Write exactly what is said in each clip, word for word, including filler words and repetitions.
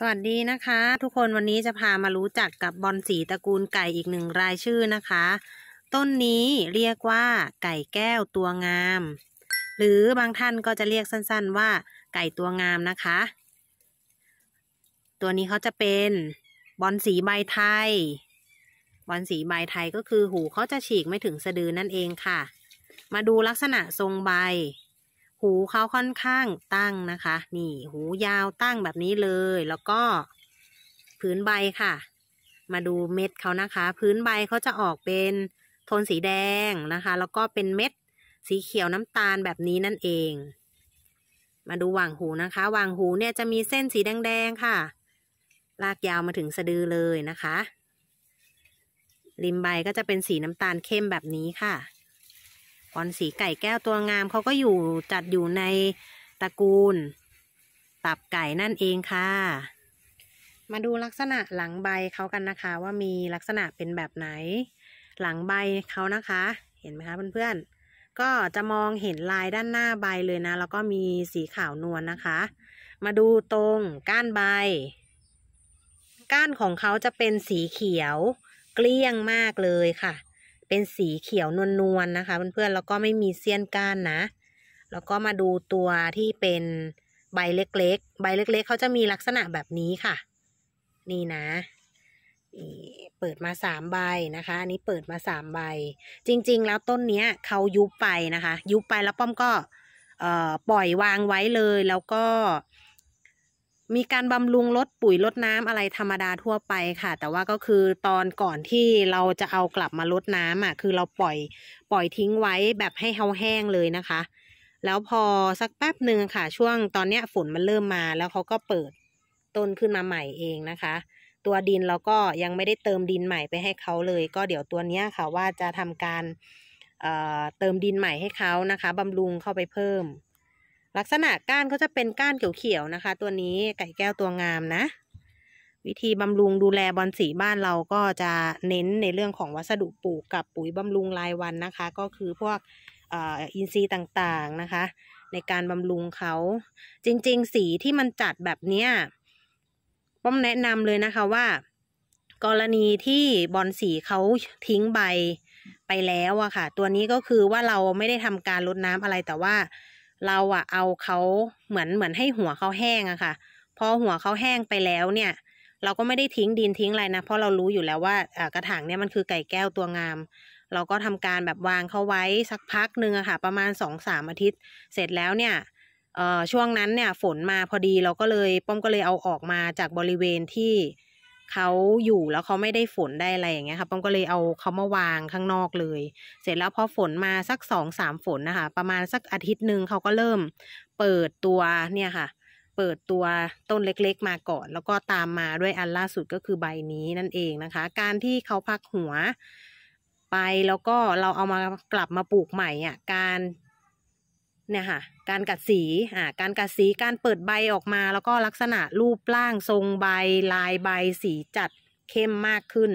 สวัสดีนะคะทุกคนวันนี้จะพามารู้จักกับบอนสีตระกูลไก่อีกหนึ่งรายชื่อนะคะต้นนี้เรียกว่าไก่แก้วตัวงามหรือบางท่านก็จะเรียกสั้นๆว่าไก่ตัวงามนะคะตัวนี้เขาจะเป็นบอนสีใบไทยบอนสีใบไทยก็คือหูเขาจะฉีกไม่ถึงสะดือนั่นเองค่ะมาดูลักษณะทรงใบหูเขาค่อนข้างตั้งนะคะนี่หูยาวตั้งแบบนี้เลยแล้วก็พื้นใบค่ะมาดูเม็ดเขานะคะพื้นใบเขาจะออกเป็นโทนสีแดงนะคะแล้วก็เป็นเม็ดสีเขียวน้ำตาลแบบนี้นั่นเองมาดูหว่างหูนะคะหว่างหูเนี่ยจะมีเส้นสีแดงๆค่ะลากยาวมาถึงสะดือเลยนะคะริมใบก็จะเป็นสีน้ำตาลเข้มแบบนี้ค่ะบอนสีไก่แก้วตัวงามเขาก็อยู่จัดอยู่ในตระกูลตับไก่นั่นเองค่ะมาดูลักษณะหลังใบเขากันนะคะว่ามีลักษณะเป็นแบบไหนหลังใบเขานะคะเห็นไหมคะเพื่อนๆก็จะมองเห็นลายด้านหน้าใบเลยนะแล้วก็มีสีขาวนวลนะคะมาดูตรงก้านใบก้านของเขาจะเป็นสีเขียวเกลี้ยงมากเลยค่ะเป็นสีเขียวนวลๆ น, นะคะเพื่อนๆแล้วก็ไม่มีเสี้ยนก้านนะแล้วก็มาดูตัวที่เป็นใบเล็กๆใบเล็กๆเขาจะมีลักษณะแบบนี้ค่ะนี่นะนี่เปิดมาสามใบนะคะอันนี้เปิดมาสามใบจริงๆแล้วต้นเนี้ยเขายุบไปนะคะยุบไปแล้วป้อมก็เอ่อปล่อยวางไว้เลยแล้วก็มีการบำรุงลดปุ๋ยลดน้ำอะไรธรรมดาทั่วไปค่ะแต่ว่าก็คือตอนก่อนที่เราจะเอากลับมาลดน้ำอ่ะคือเราปล่อยปล่อยทิ้งไว้แบบให้เขาแห้งเลยนะคะแล้วพอสักแป๊บหนึ่งค่ะช่วงตอนเนี้ยฝนมันเริ่มมาแล้วเขาก็เปิดต้นขึ้นมาใหม่เองนะคะตัวดินเราก็ยังไม่ได้เติมดินใหม่ไปให้เขาเลยก็เดี๋ยวตัวเนี้ยค่ะว่าจะทำการเอ่อเติมดินใหม่ให้เขานะคะบำรุงเข้าไปเพิ่มลักษณะก้านก็จะเป็นก้านเขียวๆนะคะตัวนี้ไก่แก้วตัวงามนะวิธีบำรุงดูแลบอนสีบ้านเราก็จะเน้นในเรื่องของวัสดุปลูกกับปุ๋ยบำรุงรายวันนะคะก็คือพวกอ, อินทรีย์ต่างๆนะคะในการบำรุงเขาจริงๆสีที่มันจัดแบบเนี้ยป้อมแนะนำเลยนะคะว่ากรณีที่บอนสีเขาทิ้งใบไปแล้วอะค่ะตัวนี้ก็คือว่าเราไม่ได้ทำการรดน้ำอะไรแต่ว่าเราอะเอาเขาเหมือนเหมือนให้หัวเขาแห้งอะค่ะพอหัวเขาแห้งไปแล้วเนี่ยเราก็ไม่ได้ทิ้งดินทิ้งอะไรนะเพราะเรารู้อยู่แล้วว่ากระถางเนี่ยมันคือไก่แก้วตัวงามเราก็ทำการแบบวางเขาไว้สักพักหนึ่งอะค่ะประมาณ สองถึงสาม อาทิตย์เสร็จแล้วเนี่ยเอ่อช่วงนั้นเนี่ยฝนมาพอดีเราก็เลยป้อมก็เลยเอาออกมาจากบริเวณที่เขาอยู่แล้วเขาไม่ได้ฝนได้อะไรอย่างเงี้ยค่ะป้อมก็เลยเอาเขามาวางข้างนอกเลยเสร็จแล้วพอฝนมาสัก สองถึงสาม ฝนนะคะประมาณสักอาทิตย์หนึ่งเขาก็เริ่มเปิดตัวเนี่ยค่ะเปิดตัวต้นเล็กๆมาก่อนแล้วก็ตามมาด้วยอันล่าสุดก็คือใบนี้นั่นเองนะคะการที่เขาพักหัวไปแล้วก็เราเอามากลับมาปลูกใหม่อ่ะการเนี่ยค่ะการกัดสีอ่าการกัดสีการเปิดใบออกมาแล้วก็ลักษณะรูปร่างทรงใบลายใบสีจัดเข้มมากขึ้น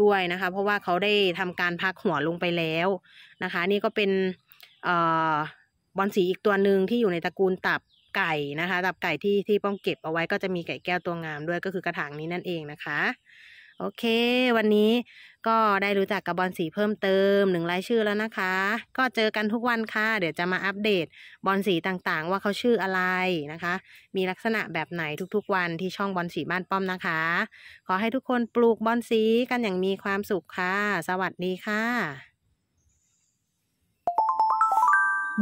ด้วยนะคะเพราะว่าเขาได้ทำการพักหัวลงไปแล้วนะคะนี่ก็เป็นเอ่อบอนสีอีกตัวหนึ่งที่อยู่ในตระกูลตับไก่นะคะตับไก่ที่ที่ป้อมเก็บเอาไว้ก็จะมีไก่แก้วตัวงามด้วยก็คือกระถางนี้นั่นเองนะคะโอเควันนี้ก็ได้รู้จักกับบอนสีเพิ่มเติมหนึ่งรายชื่อแล้วนะคะก็เจอกันทุกวันค่ะเดี๋ยวจะมาอัปเดตบอนสีต่างๆว่าเขาชื่ออะไรนะคะมีลักษณะแบบไหนทุกๆวันที่ช่องบอนสีบ้านป้อมนะคะขอให้ทุกคนปลูกบอนสีกันอย่างมีความสุขค่ะสวัสดีค่ะ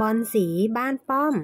บอนสีบ้านป้อม